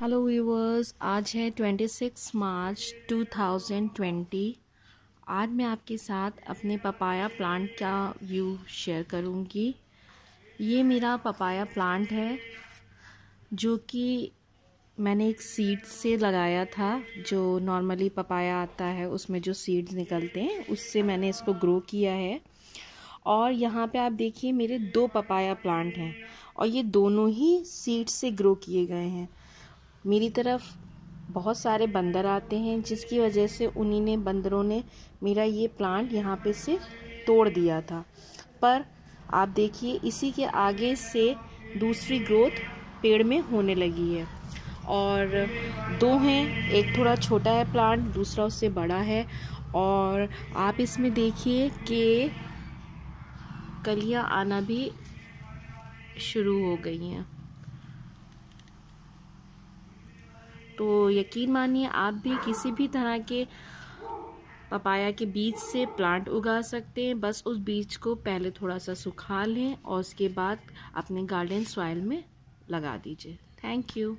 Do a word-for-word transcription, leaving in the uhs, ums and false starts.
Hello viewers, आज है छब्बीस मार्च दो हज़ार बीस। आज मैं आपके साथ अपने पपाया प्लांट का व्यू शेयर करूंगी। ये मेरा पपाया प्लांट है जो कि मैंने एक सीड से लगाया था। जो नॉर्मली पपाया आता है उसमें जो सीड्स निकलते हैं उससे मैंने इसको ग्रो किया है। और यहाँ पे आप देखिए मेरे दो पपाया प्लांट हैं और ये दोनों ही सीड से ग्रो किए गए हैं। मेरी तरफ बहुत सारे बंदर आते हैं जिसकी वजह से उन्हीं ने बंदरों ने मेरा ये प्लांट यहाँ पे से तोड़ दिया था। पर आप देखिए इसी के आगे से दूसरी ग्रोथ पेड़ में होने लगी है। और दो हैं, एक थोड़ा छोटा है प्लांट, दूसरा उससे बड़ा है। और आप इसमें देखिए कि कलियाँ आना भी शुरू हो गई हैं। तो यकीन मानिए आप भी किसी भी तरह के पपाया के बीज से प्लांट उगा सकते हैं। बस उस बीज को पहले थोड़ा सा सुखा लें और उसके बाद अपने गार्डन सॉइल में लगा दीजिए। Thank you.